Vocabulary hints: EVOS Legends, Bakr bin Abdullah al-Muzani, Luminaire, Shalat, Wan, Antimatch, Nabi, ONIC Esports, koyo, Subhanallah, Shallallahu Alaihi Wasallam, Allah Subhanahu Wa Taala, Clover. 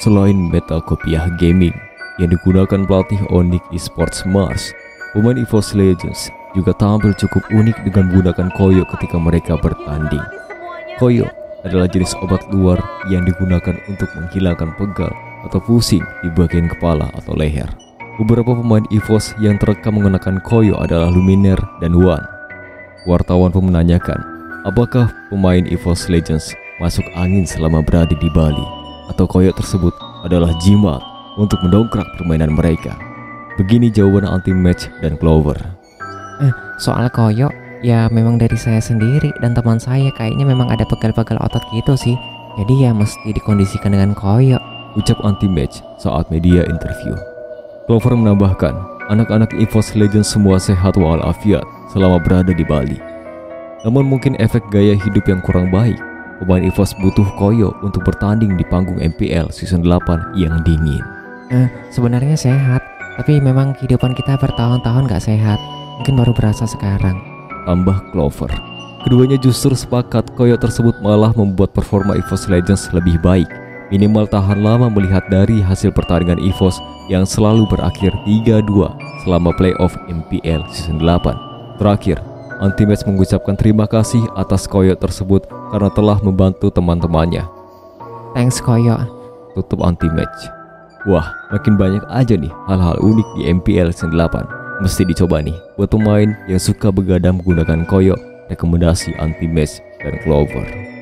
Selain meta kopiah gaming yang digunakan pelatih ONIC Esports Mars, pemain EVOS Legends juga tampil cukup unik dengan menggunakan koyo ketika mereka bertanding. Koyo adalah jenis obat luar yang digunakan untuk menghilangkan pegal atau pusing di bagian kepala atau leher. Beberapa pemain EVOS yang terekam menggunakan koyo adalah Luminaire dan Wan. Wartawan pun menanyakan, apakah pemain EVOS Legends masuk angin selama berada di Bali, atau koyo tersebut adalah jimat untuk mendongkrak permainan mereka. Begini jawaban Antimatch dan Clover. Soal koyo, ya memang dari saya sendiri dan teman saya kayaknya memang ada pegal-pegal otot gitu sih. Jadi ya mesti dikondisikan dengan koyo, ucap Antimatch saat media interview. Clover menambahkan, anak-anak EVOS Legends semua sehat walafiat selama berada di Bali. Namun mungkin efek gaya hidup yang kurang baik, pemain EVOS butuh koyo untuk bertanding di panggung MPL Season 8 yang dingin. Sebenarnya sehat, tapi memang kehidupan kita bertahun-tahun gak sehat. Mungkin baru berasa sekarang, tambah Clover. Keduanya justru sepakat koyo tersebut malah membuat performa EVOS Legends lebih baik. Minimal tahan lama melihat dari hasil pertandingan EVOS yang selalu berakhir 3-2 selama playoff MPL Season 8. Terakhir, Antimatch mengucapkan terima kasih atas koyo tersebut karena telah membantu teman-temannya. Thanks koyo, tutup Antimatch. Wah, makin banyak aja nih hal-hal unik di MPL Season 8. Mesti dicoba nih buat pemain yang suka begadang menggunakan koyo, rekomendasi Antimatch dan Clover.